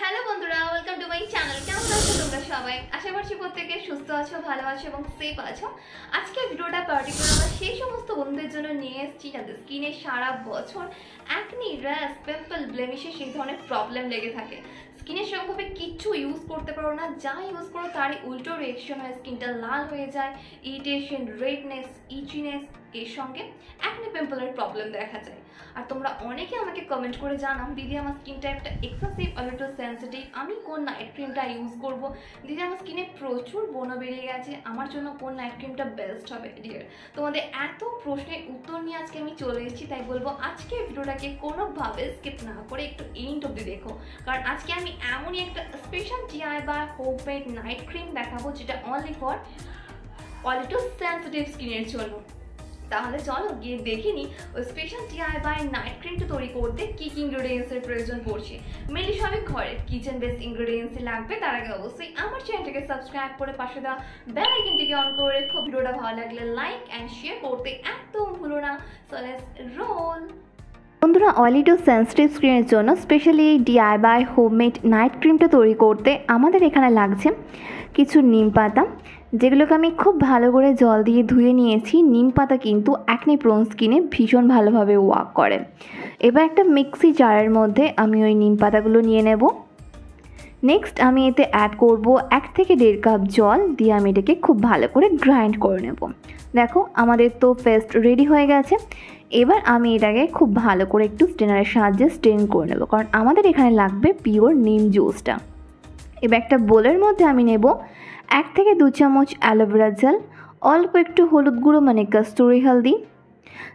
Hello बंधुरा welcome to my channel. कैमन आছো তোমরা সবাই? আশা করছি প্রত্যেকে সুস্থ আছো, ভালো আছো এবং সেফ আছো। আজকে ভিডিওটা পার্টিকুলার আমার সেই সমস্ত বন্ধুদের জন্য নিয়ে এসেছি যাদের স্কিনে সারা বছর অ্যাকনি, র্যাশ, পিম্পল, ব্লেমিশে সেই ধরনের প্রবলেম লেগে থাকে। স্কিনে সেরকমভাবে কিচ্ছু ইউজ করতে পারো না, যা ইউজ করো তারই উল্টো রিয়েকশন হয়, স্কিনটা লাল হয়ে যায়, ইরিটেশন, রেডনেস, ইচিনেস, এর সঙ্গে অ্যাকনি পিম্পলের প্রবলেম দেখা যায়। আর তোমরা অনেকে আমাকে কমেন্ট করে জানাও, দিদি আমার স্কিন টাইপটা এক্সেসিভ আর একটু সেন্সিটিভ, আমি কোন নাইট ক্রিমটা ইউজ করব, দিদি আমার স্কিনে প্রচুর ব্রণ বেরিয়ে গেছে, আমার জন্য কোন নাইট ক্রিমটা বেস্ট হবে? ডিয়ার, তোমাদের এত প্রশ্নের উত্তর নিয়ে আজকে আমি চলে এসেছি, তাই বলবো আজকে ভিডিওটাকে কোনোভাবে স্কিপ না করে একটু এন্ড অবধি দেখো, কারণ আজকে আমি এমনই একটা স্পেশাল ডিআই বা হোমমেড নাইট ক্রিম দেখাবো যেটা only for only to sensitive স্কিনের জন্য। তাহলে চলো গিয়ে দেখে নিই ওই স্পেশাল ডিআই বাই নাইট ক্রিমটা তৈরি করতে কী কী ইনগ্রিডিয়েন্টসের প্রয়োজন পড়ছে। মেনলি সবই ঘরের কিচেন বেস ইনগ্রিডিয়েন্টসই লাগবে। তার আগে অবশ্যই আমার চ্যানেলটাকে সাবস্ক্রাইব করে পাশে দেওয়া বেল আইকনটিকে অন করে রেখো। ভিডিওটা ভালো লাগলে লাইক অ্যান্ড শেয়ার করতে একদম ভুলো না। So let's roll. বন্ধুরা, অয়েলি টু সেন্সিটিভ স্কিনের জন্য স্পেশালি এই ডিআইওয়াই হোমমেড নাইট ক্রিমটা তৈরি করতে আমাদের এখানে লাগছে কিছু নিম পাতা, যেগুলোকে আমি খুব ভালো করে জল দিয়ে ধুয়ে নিয়েছি। নিম পাতা কিন্তু অ্যাকনি প্রোন স্কিনে ভীষণ ভালোভাবে ওয়ার্ক করে। এবার একটা মিক্সি জারের মধ্যে আমি ওই নিম পাতাগুলো নিয়ে নেব। নেক্সট আমি এতে অ্যাড করব 1 থেকে 1.5 কাপ জল দিয়ে আমি এটাকে খুব ভালো করে গ্রাইন্ড করে নেব। দেখো আমাদের তো পেস্ট রেডি হয়ে গেছে। এবার আমি এটাকে খুব ভালো করে একটু স্ট্রেনারের সাহায্যে স্ট্রেন করে নেব, কারণ আমাদের এখানে লাগবে পিওর নিম জুসটা। এবার একটা বোলের মধ্যে আমি নেব 1 থেকে 2 চামচ অ্যালোভেরা জেল, অল্প একটু হলুদ গুঁড়ো মানে কস্তুরি হলদি,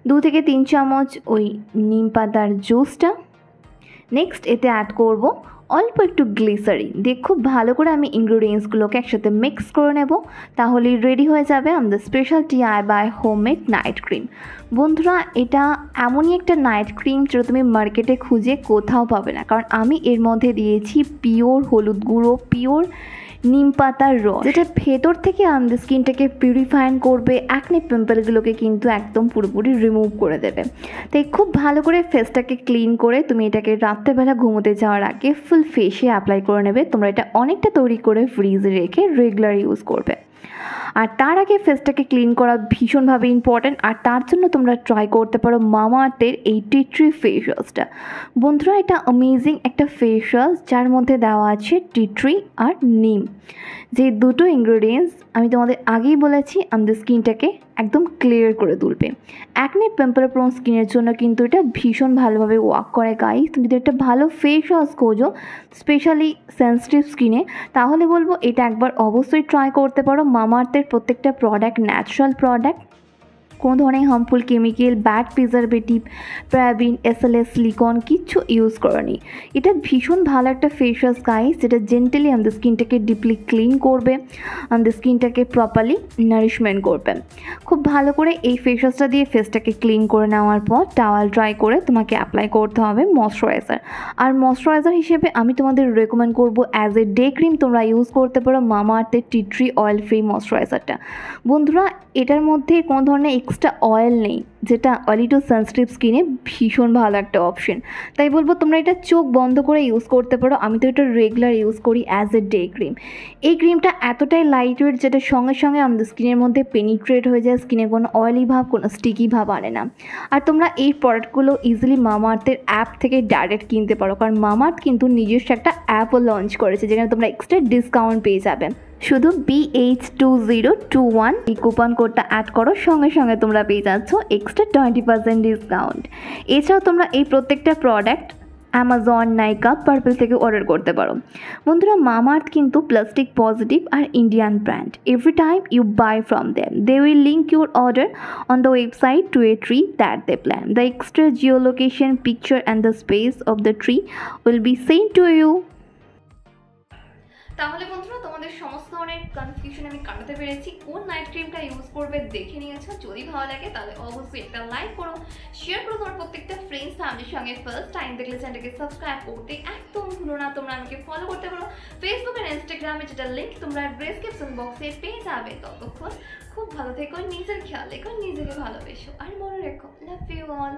2 থেকে 3 চামচ ওই নিম পাতার জুসটা। নেক্সট এতে অ্যাড করব অল্প একটু গ্লিসারিন দিয়ে খুব ভালো করে আমি ইনগ্রিডিয়েন্টসগুলোকে একসাথে মিক্স করে নেব। তাহলেই রেডি হয়ে যাবে আমাদের special DIY homemade night cream. বন্ধুরা, এটা এমনই একটা নাইট ক্রিম যেটা তুমি মার্কেটে খুঁজে কোথাও পাবে না, কারণ আমি এর মধ্যে দিয়েছি পিওর হলুদ গুঁড়ো, পিওর নিম পাতার রস, যেটা ভেতর থেকে আমাদের স্কিনটাকে পিউরিফাইন করবে, অ্যাকনি পিম্পলগুলোকে কিন্তু একদম পুরোপুরি রিমুভ করে দেবে। তাই খুব ভালো করে ফেসটাকে ক্লিন করে তুমি এটাকে রাত্রেবেলা ঘুমোতে যাওয়ার আগে ফুল ফেসে অ্যাপ্লাই করে নেবে। তোমরা এটা অনেকটা তৈরি করে ফ্রিজে রেখে রেগুলার ইউজ করবে। আর তার আগে ফেসটাকে ক্লিন করা ভীষণভাবে ইম্পর্ট্যান্ট, আর তার জন্য তোমরা ট্রাই করতে পারো মামাআর্থের এই টি ট্রি ফেস ওয়াশটা। বন্ধুরা, এটা অ্যামেজিং একটা ফেস ওয়াশ যার মধ্যে দেওয়া আছে টি ট্রি আর নিম, যে দুটো ইনগ্রিডিয়েন্টস আমি তোমাদের আগেই বলেছি আমাদের স্কিনটাকে একদম ক্লিয়ার করে তুলবে। অ্যাকনি পিম্পল প্রোন স্কিনের জন্য কিন্তু এটা ভীষণ ভালোভাবে ওয়ার্ক করে। গাইস, তুমি যদি একটা ভালো ফেস ওয়াশ খোঁজো স্পেশালি সেন্সিটিভ স্কিনে, তাহলে বলবো এটা একবার অবশ্যই ট্রাই করতে পারো। মামাআর্থের প্রত্যেকটা প্রোডাক্ট ন্যাচারাল প্রোডাক্ট, কোনো ধরনের harmful chemical, bad preservative, paraben, SLS, silicone কিচ্ছু ইউজ করেনি। এটা ভীষণ ভালো একটা ফেস ওয়াশ গাইস, যেটা জেন্টালি আমাদের স্কিনটাকে ডিপলি ক্লিন করবে, আমাদের স্কিনটাকে প্রপারলি নারিশমেন্ট করবে। খুব ভালো করে এই ফেস ওয়াশটা দিয়ে ফেসটাকে ক্লিন করে নেওয়ার পর টাওয়াল ড্রাই করে তোমাকে অ্যাপ্লাই করতে হবে ময়শ্চারাইজার। আর ময়শ্চারাইজার হিসেবে আমি তোমাদের রেকমেন্ড করবো অ্যাজ এ ডে ক্রিম তোমরা ইউজ করতে পারো মামাআর্থের টি ট্রি অয়েল ফ্রি ময়শ্চারাইজারটা। বন্ধুরা, এটার মধ্যে কোনো ধরনের এক্সট্রা অয়েল নেই, যেটা অয়েলি টু সেন্সিটিভ স্কিনে ভীষণ ভালো একটা অপশন। তাই বলবো তোমরা এটা চোখ বন্ধ করে ইউজ করতে পারো। আমি তো এটা রেগুলার ইউজ করি অ্যাজ এ ডে ক্রিম। এই ক্রিমটা এতটাই লাইট ওয়েট যেটা সঙ্গে সঙ্গে আমাদের স্কিনের মধ্যে পেনিট্রেট হয়ে যায়, স্কিনে কোনো অয়েলি ভাব, কোনো স্টিকি ভাব আনে না। আর তোমরা এই প্রোডাক্টগুলো ইজিলি মামাআর্থের অ্যাপ থেকে ডাইরেক্ট কিনতে পারো, কারণ মামাআর্থ কিন্তু নিজস্ব একটা অ্যাপও লঞ্চ করেছে যেখানে তোমরা এক্সট্রা ডিসকাউন্ট পেয়ে যাবে। শুধু BH2021 এই কুপন কোডটা অ্যাড করো, সঙ্গে সঙ্গে তোমরা পেয়ে যাচ্ছ এক্সট্রা 20% ডিসকাউন্ট। এছাড়াও তোমরা এই প্রত্যেকটা প্রোডাক্ট অ্যামাজন, নাইকা, পার্পল থেকে অর্ডার করতে পারো। বন্ধুরা, মামাআর্থ কিন্তু প্লাস্টিক পজিটিভ আর Indian brand. Every time you buy from them they will link your order on the website to a tree that they plan. The extra geo location, picture and the space of the tree will be send to you. তাহলে বন্ধুরা, তোমাদের সমস্ত ধরনের confusion আমি কাটাতে পেরেছি। কোন night ক্রিমটা ইউজ করবে দেখে নিয়েছো। যদি ভালো লাগে তাহলে অবশ্যই একটা লাইক করো, শেয়ার করো তোমার প্রত্যেকটা ফ্রেন্ডস, ফ্যামিলির সঙ্গে। ফার্স্ট টাইম দেখলে চ্যানেলটাকে সাবস্ক্রাইব করতে একদম ভুলো না। তোমরা আমাকে ফলো করতে পারো ফেসবুক আর ইনস্টাগ্রামে, যেটা লিঙ্ক তোমরা ডেসক্রিপশন বক্সে পেয়ে যাবে। ততক্ষণ খুব ভালো থেকো, নিজের খেয়াল রেখো, নিজেকে ভালোবেসো আর মনে রেখো লাভ ইউ অল।